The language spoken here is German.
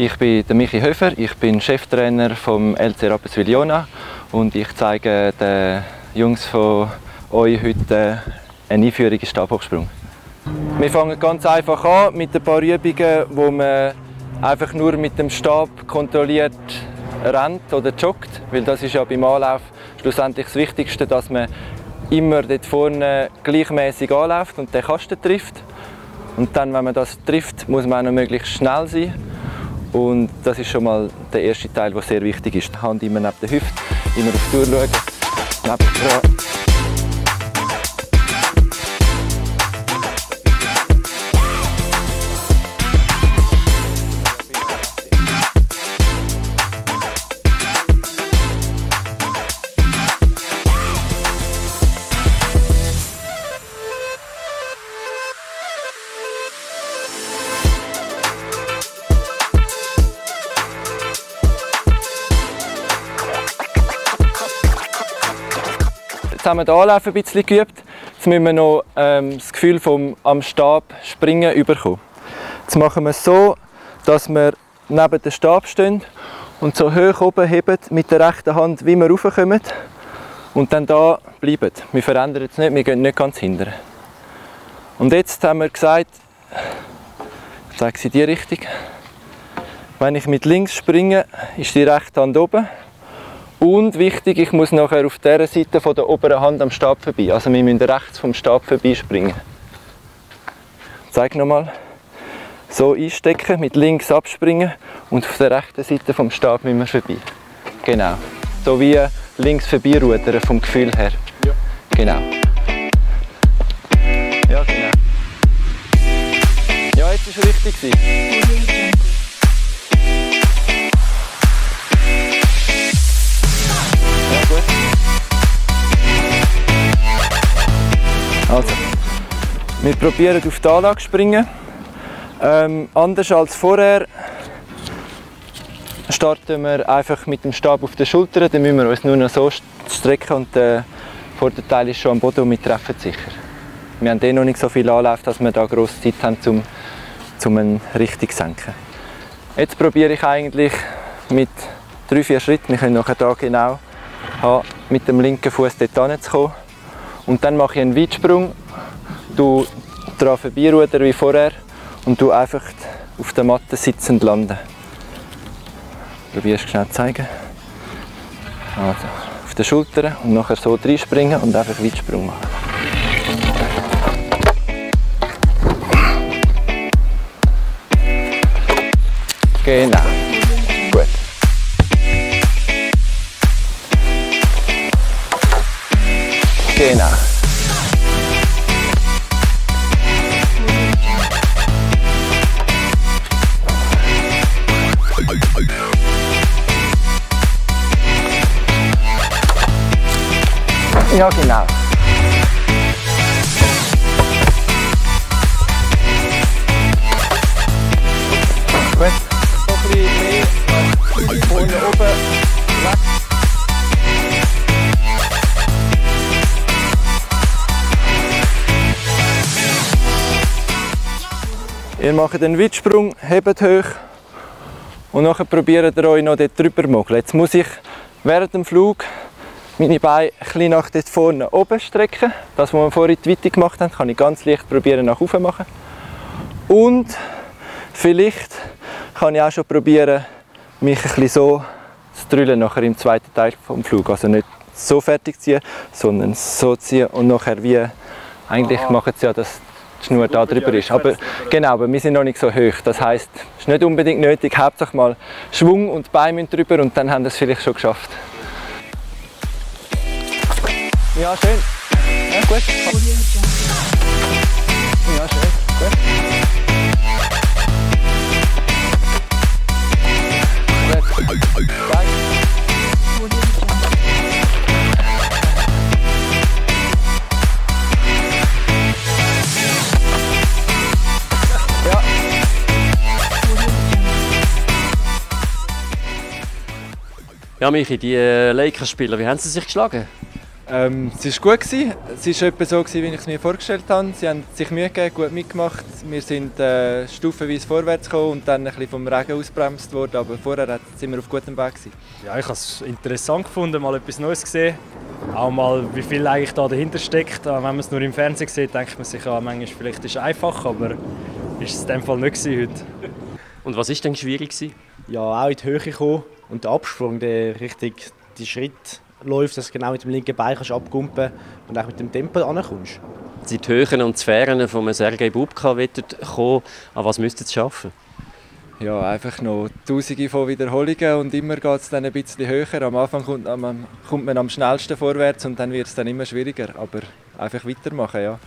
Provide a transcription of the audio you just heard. Ich bin der Michi Höfer, ich bin Cheftrainer vom LCR und ich zeige den Jungs von euch heute eine Einführung in Stabhochsprung. Wir fangen ganz einfach an mit ein paar Übungen, wo man einfach nur mit dem Stab kontrolliert rennt oder joggt, weil das ist ja beim Anlauf schlussendlich das Wichtigste, dass man immer dort vorne gleichmäßig anläuft und den Kasten trifft. Und dann, wenn man das trifft, muss man auch noch möglichst schnell sein. Und das ist schon mal der erste Teil, der sehr wichtig ist. Die Hand immer neben der Hüfte, immer auf die Uhr schauen, neben der haben wir den Anlauf ein bisschen geübt. Jetzt müssen wir noch das Gefühl vom am Stab springen überkommen. Jetzt machen wir es so, dass wir neben dem Stab stehen und so hoch oben heben mit der rechten Hand, wie wir raufkommen und dann da bleiben. Wir verändern es nicht, wir gehen nicht ganz hinten. Und jetzt haben wir gesagt, ich zeige es in die Richtung, wenn ich mit links springe, ist die rechte Hand oben. Und wichtig, ich muss nachher auf dieser Seite von der oberen Hand am Stab vorbei. Also wir müssen rechts vom Stab vorbeispringen. Ich zeige nochmal. So einstecken, mit links abspringen und auf der rechten Seite vom Stab müssen wir vorbei. Genau. So wie links vorbeirudern vom Gefühl her. Ja. Genau. Ja, genau. Ja, jetzt war es richtig. Also, wir probieren auf die Anlage zu springen. Anders als vorher starten wir einfach mit dem Stab auf den Schultern. Dann müssen wir uns nur noch so strecken und der Vorderteil ist schon am Boden und wir treffen sicher. Wir haben noch nicht so viel Anlauf, dass wir da grosse Zeit haben, um ihn richtig zu senken. Jetzt probiere ich eigentlich mit 3-4 Schritten, wir können nachher da genau haben, mit dem linken Fuß dort hinzukommen. Und dann mache ich einen Weitsprung, du dran vorbeirudern wie vorher und du einfach auf der Matte sitzend landen. Probier es schnell zu zeigen. Also, auf den Schultern und nachher so reinspringen und einfach Weitsprung machen. Genau. Genau. Ja, genau. Gut. Noch ein bisschen mehr. Vorne oben. Ihr macht einen Weitsprung, hebt hoch und nachher probiert ihr euch noch dort drüber zu mogeln. Jetzt muss ich während dem Flug meine Beine ein bisschen nach dort vorne oben strecken. Das, was wir vorhin die Weite gemacht haben, kann ich ganz leicht probieren nach oben machen. Und vielleicht kann ich auch schon probieren, mich ein bisschen so zu drüllen nachher im zweiten Teil vom Flug. Also nicht so fertig ziehen, sondern so ziehen und nachher wie eigentlich machen sie ja das. Die Schnur da drüber ist. Aber, genau, aber wir sind noch nicht so hoch. Das heisst, es ist nicht unbedingt nötig. Hauptsache mal Schwung und die Beine drüber und dann haben wir es vielleicht schon geschafft. Ja, schön. Ja, gut. Ja, schön. Gut. Gut. Ja, Michi, die Lakers-Spieler, wie haben sie sich geschlagen? Es war gut. Es war etwa so, wie ich es mir vorgestellt habe. Sie haben sich Mühe gegeben, gut mitgemacht. Wir sind stufenweise vorwärts gekommen und dann ein bisschen vom Regen ausgebremst worden. Aber vorher sind wir auf gutem Weg. Ja, ich habe es interessant gefunden, mal etwas Neues gesehen. Auch mal, wie viel eigentlich da dahinter steckt. Wenn man es nur im Fernsehen sieht, denkt man sich, ja, manchmal vielleicht ist es einfach, aber ist es in dem Fall nicht gewesen heute. Und was war denn schwierig? Ja, auch in die Höhe gekommen. Und der Absprung, der richtig die Schritt läuft, dass du genau mit dem linken Bein abkumpen und auch mit dem Tempo ankommst. Die Höhen und Sphären von Sergej Bubka kommen, an was müsst ihr es schaffen? Ja, einfach noch Tausende von Wiederholungen und immer geht es dann ein bisschen höher. Am Anfang kommt man am schnellsten vorwärts und dann wird es dann immer schwieriger. Aber einfach weitermachen, ja.